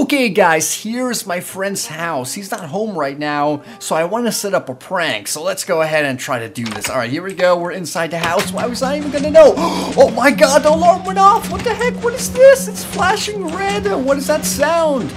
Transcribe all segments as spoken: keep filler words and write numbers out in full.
Okay guys, here's my friend's house. He's not home right now, so I want to set up a prank. So let's go ahead and try to do this. All right, here we go. We're inside the house. Why was I even gonna know? Oh my god, the alarm went off. What the heck? What is this? It's flashing red. What is that sound?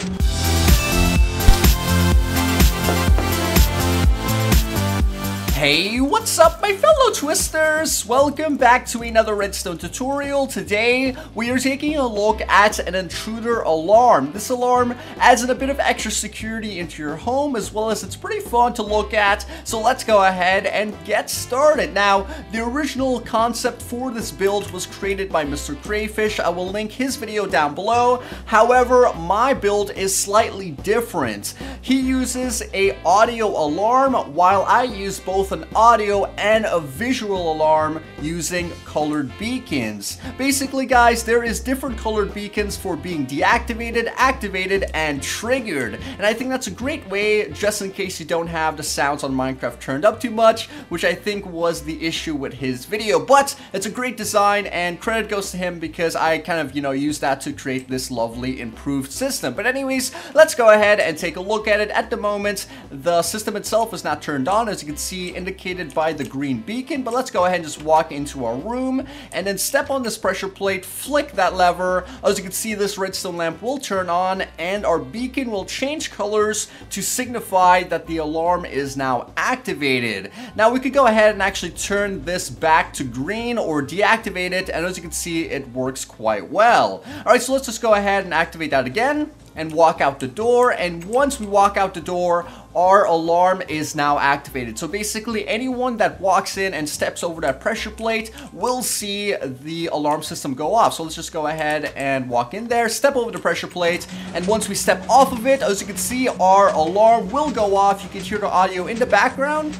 Hey, what's up my fellow twisters? Welcome back to another Redstone tutorial. Today, we are taking a look at an intruder alarm. This alarm adds in a bit of extra security into your home, as well as it's pretty fun to look at. So let's go ahead and get started. Now, the original concept for this build was created by Mister Crayfish. I will link his video down below. However, my build is slightly different. He uses a audio alarm, while I use both an audio and a visual alarm using colored beacons. Basically guys, there is different colored beacons for being deactivated, activated, and triggered. And I think that's a great way, just in case you don't have the sounds on Minecraft turned up too much, which I think was the issue with his video. But it's a great design and credit goes to him, because I kind of, you know, used that to create this lovely improved system. But anyways, let's go ahead and take a look at it. At the moment, the system itself is not turned on, as you can see indicated by the green beacon, but let's go ahead and just walk into our room and then step on this pressure plate, flick that lever. As you can see, this redstone lamp will turn on and our beacon will change colors to signify that the alarm is now activated. Now we could go ahead and actually turn this back to green or deactivate it, and as you can see, it works quite well. All right, so let's just go ahead and activate that again and walk out the door, and once we walk out the door, our alarm is now activated. So basically, anyone that walks in and steps over that pressure plate will see the alarm system go off. So let's just go ahead and walk in there, step over the pressure plate, and once we step off of it, as you can see, our alarm will go off. You can hear the audio in the background,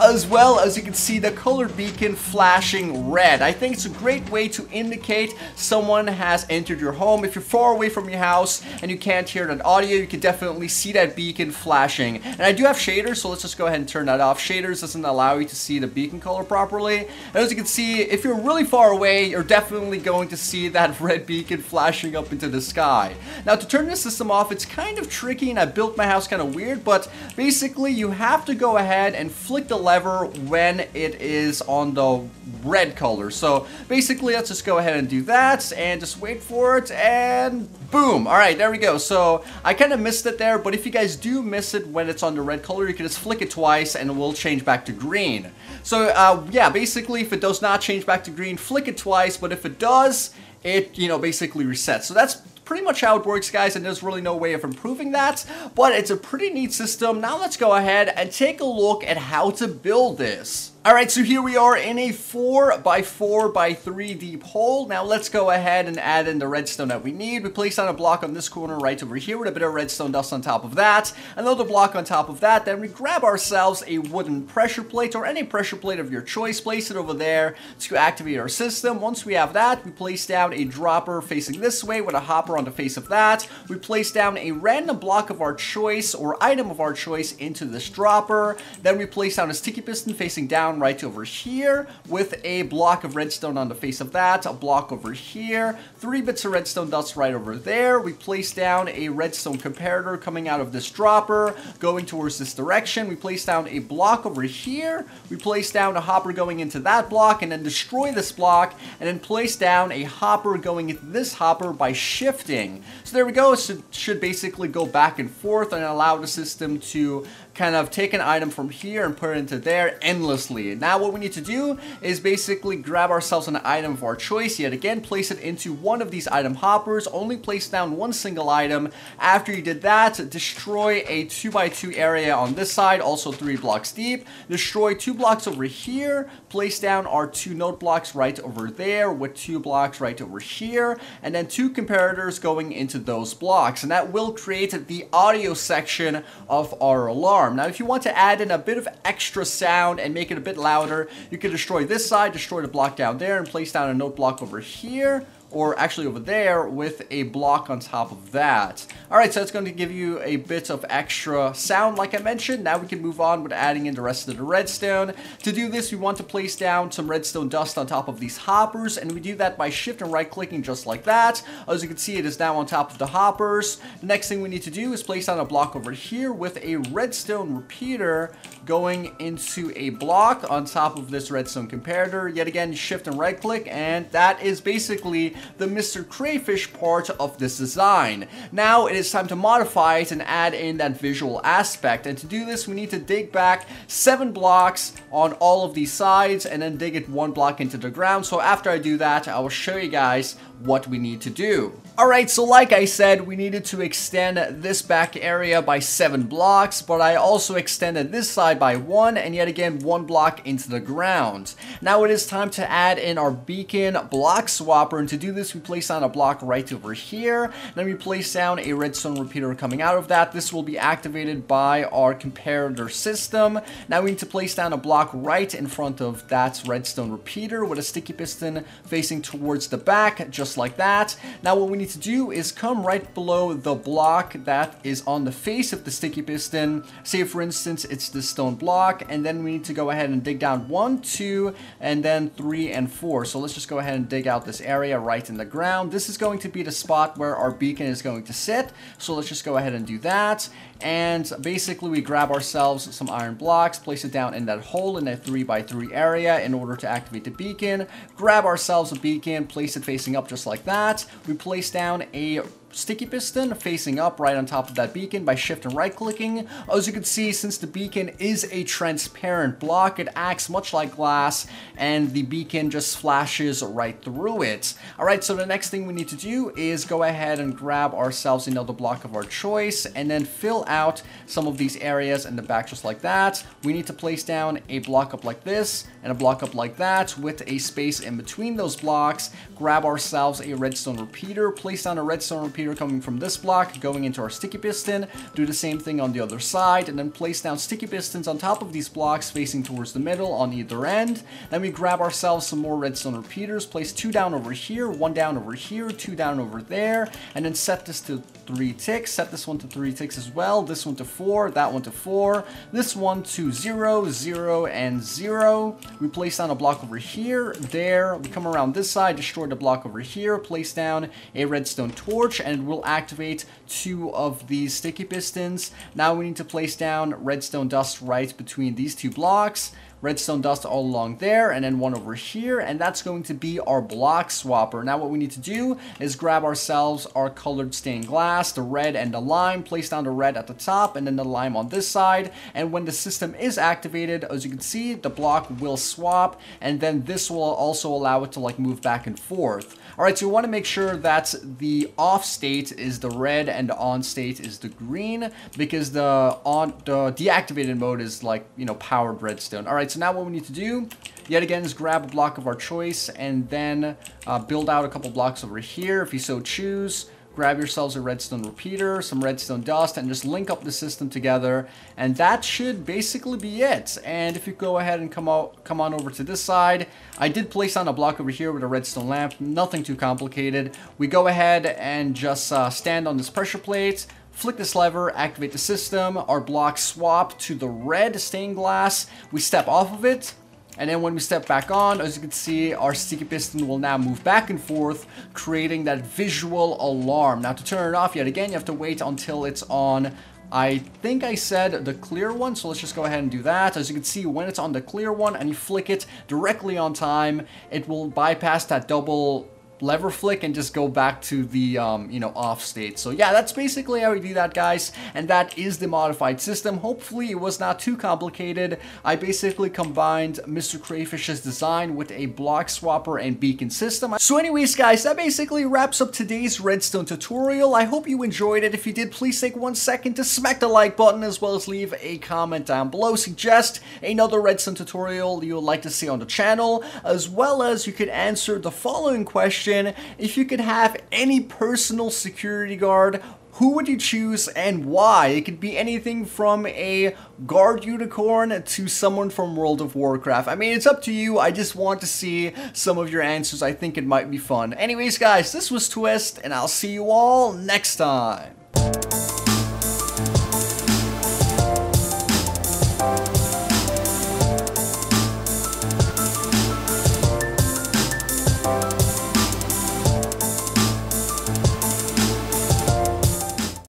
as well as you can see the colored beacon flashing red. I think it's a great way to indicate someone has entered your home. If you're far away from your house and you can't hear that audio, you can definitely see that beacon flashing. And I do have shaders, so let's just go ahead and turn that off. Shaders doesn't allow you to see the beacon color properly. And as you can see, if you're really far away, you're definitely going to see that red beacon flashing up into the sky. Now to turn this system off, it's kind of tricky, and I built my house kind of weird, but basically you have to go ahead and flick the lever when it is on the red color. So basically, let's just go ahead and do that and just wait for it, and boom. All right, there we go. So I kind of missed it there, but if you guys do miss it when it's on the red color, you can just flick it twice and it will change back to green. So uh, yeah, basically if it does not change back to green, flick it twice, but if it does, it, you know, basically resets. So that's pretty much how it works guys, and there's really no way of improving that, but it's a pretty neat system. Now let's go ahead and take a look at how to build this. Alright, so here we are in a four by four by three deep hole. Now let's go ahead and add in the redstone that we need. We place down a block on this corner right over here with a bit of redstone dust on top of that. Another block on top of that. Then we grab ourselves a wooden pressure plate, or any pressure plate of your choice. Place it over there to activate our system. Once we have that, we place down a dropper facing this way with a hopper on the face of that. We place down a random block of our choice or item of our choice into this dropper. Then we place down a sticky piston facing down right over here with a block of redstone on the face of that, a block over here, three bits of redstone dust right over there. We place down a redstone comparator coming out of this dropper, going towards this direction. We place down a block over here. We place down a hopper going into that block, and then destroy this block, and then place down a hopper going into this hopper by shifting. So there we go. So it should basically go back and forth and allow the system to kind of take an item from here and put it into there endlessly. Now what we need to do is basically grab ourselves an item of our choice yet again, place it into one of these item hoppers, only place down one single item. After you did that, destroy a two by two area on this side, also three blocks deep. Destroy two blocks over here, place down our two node blocks right over there with two blocks right over here, and then two comparators going into those blocks, and that will create the audio section of our alarm. Now, if you want to add in a bit of extra sound and make it a bit louder, you can destroy this side, destroy the block down there, and place down a node block over here or actually over there with a block on top of that. Alright, so it's going to give you a bit of extra sound like I mentioned. Now we can move on with adding in the rest of the redstone. To do this, we want to place down some redstone dust on top of these hoppers, and we do that by shift and right clicking just like that. As you can see, it is now on top of the hoppers. The next thing we need to do is place down a block over here with a redstone repeater going into a block on top of this redstone comparator. Yet again, shift and right click, and that is basically the Mister Crayfish part of this design. Now it is time to modify it and add in that visual aspect, and to do this we need to dig back seven blocks on all of these sides and then dig it one block into the ground. So after I do that, I will show you guys what we need to do. Alright, so like I said, we needed to extend this back area by seven blocks, but I also extended this side by one, and yet again one block into the ground. Now it is time to add in our beacon block swapper, and to do this we place down a block right over here, then we place down a redstone repeater coming out of that. This will be activated by our comparator system. Now we need to place down a block right in front of that redstone repeater with a sticky piston facing towards the back, just like that. Now what we need to do is come right below the block that is on the face of the sticky piston. Say for instance it's this stone block, and then we need to go ahead and dig down one, two, and then three and four. So let's just go ahead and dig out this area right in the ground. This is going to be the spot where our beacon is going to sit. So let's just go ahead and do that. And basically we grab ourselves some iron blocks, place it down in that hole in that three by three area in order to activate the beacon. Grab ourselves a beacon, place it facing up just like that. We place down a sticky piston facing up right on top of that beacon by shift and right clicking. As you can see, since the beacon is a transparent block, it acts much like glass and the beacon just flashes right through it. Alright, so the next thing we need to do is go ahead and grab ourselves another block of our choice and then fill out some of these areas in the back just like that. We need to place down a block up like this and a block up like that with a space in between those blocks. Grab ourselves a redstone repeater, place down a redstone repeater coming from this block going into our sticky piston. Do the same thing on the other side, and then place down sticky pistons on top of these blocks facing towards the middle on either end. Then we grab ourselves some more redstone repeaters, place two down over here, one down over here, two down over there, and then set this to three ticks, set this one to three ticks as well, this one to four, that one to four, this one to zero, zero, and zero. We place down a block over here, there, we come around this side, destroy the block over here, place down a redstone torch, and we'll activate two of these sticky pistons. Now we need to place down redstone dust right between these two blocks. Redstone dust all along there, and then one over here, and that's going to be our block swapper. Now what we need to do is grab ourselves our colored stained glass, the red and the lime, place down the red at the top and then the lime on this side, and when the system is activated, as you can see, the block will swap, and then this will also allow it to like move back and forth. Alright, so you want to make sure that the off state is the red and the on state is the green, because the on the deactivated mode is like, you know, powered redstone. Alright, so now what we need to do, yet again, is grab a block of our choice and then uh, build out a couple blocks over here if you so choose. Grab yourselves a redstone repeater, some redstone dust, and just link up the system together, and that should basically be it. And if you go ahead and come out, come on over to this side, I did place on a block over here with a redstone lamp, nothing too complicated. We go ahead and just uh, stand on this pressure plate, flick this lever, activate the system, our block swap to the red stained glass, we step off of it, and then when we step back on, as you can see, our sticky piston will now move back and forth, creating that visual alarm. Now to turn it off, yet again, you have to wait until it's on, I think I said the clear one, so let's just go ahead and do that. As you can see, when it's on the clear one and you flick it directly on time, it will bypass that double lever flick and just go back to the um, you know, off state. So yeah, that's basically how we do that, guys, and that is the modified system. Hopefully it was not too complicated. I basically combined Mister Crayfish's design with a block swapper and beacon system. So anyways, guys, that basically wraps up today's redstone tutorial. I hope you enjoyed it. If you did, please take one second to smack the like button, as well as leave a comment down below. Suggest another redstone tutorial you would like to see on the channel, as well as you could answer the following question: if you could have any personal security guard, who would you choose and why? It could be anything from a guard unicorn to someone from World of Warcraft. I mean, it's up to you. I just want to see some of your answers. I think it might be fun. Anyways, guys, this was Twist, and I'll see you all next time.